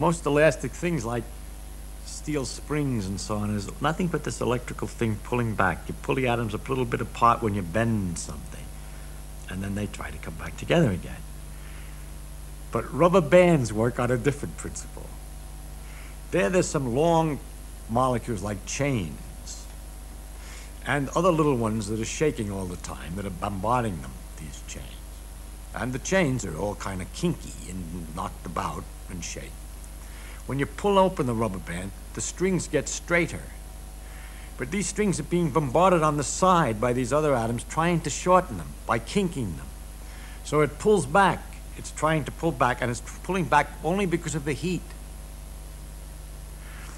most elastic things like steel springs and so on is nothing but this electrical thing pulling back. You pull the atoms a little bit apart when you bend something, and then they try to come back together again. But rubber bands work on a different principle. There's some long molecules like chains and other little ones that are shaking all the time, that are bombarding them, these chains. And the chains are all kind of kinky and knocked about and shake. When you pull open the rubber band, the strings get straighter. But these strings are being bombarded on the side by these other atoms trying to shorten them, by kinking them. So it pulls back. It's trying to pull back, and it's pulling back only because of the heat.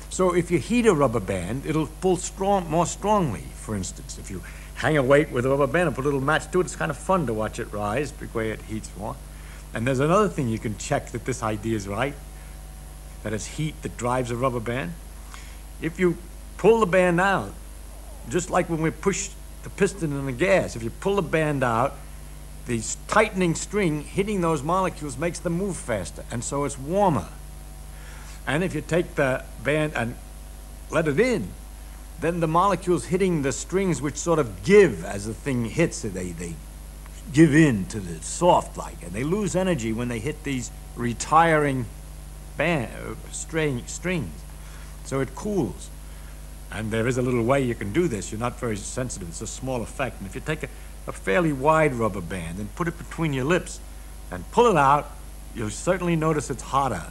So if you heat a rubber band, it'll pull more strongly, for instance. If you hang a weight with a rubber band and put a little match to it, it's kind of fun to watch it rise, because it heats more. And there's another thing you can check that this idea is right, that it's heat that drives a rubber band. If you pull the band out, just like when we push the piston in the gas, if you pull the band out, the tightening string hitting those molecules makes them move faster, and so it's warmer. And if you take the band and let it in, then the molecules hitting the strings, which sort of give as the thing hits, they give in to the soft like, and they lose energy when they hit these retiring strings. So it cools. And there is a little way you can do this. You're not very sensitive. It's a small effect. And if you take a fairly wide rubber band and put it between your lips and pull it out, you'll certainly notice it's hotter.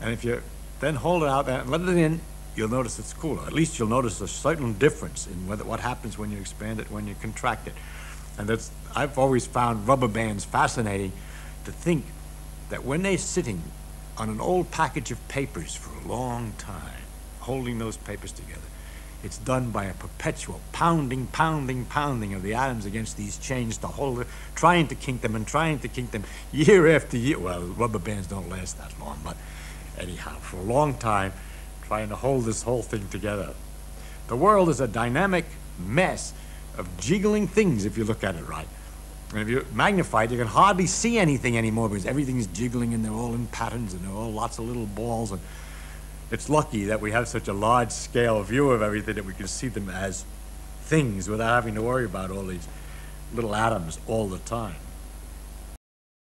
And if you then hold it out and let it in, you'll notice it's cooler. At least you'll notice a certain difference in what happens when you expand it, when you contract it. And that's, I've always found rubber bands fascinating, to think that when they're sitting on an old package of papers for a long time, holding those papers together, it's done by a perpetual pounding, pounding, pounding of the atoms against these chains to hold it, trying to kink them and trying to kink them year after year. Well, rubber bands don't last that long, but anyhow, for a long time, trying to hold this whole thing together. The world is a dynamic mess of jiggling things if you look at it right. And if you magnify it, you can hardly see anything anymore because everything's jiggling and they're all in patterns and they're all lots of little balls. And it's lucky that we have such a large-scale view of everything that we can see them as things without having to worry about all these little atoms all the time.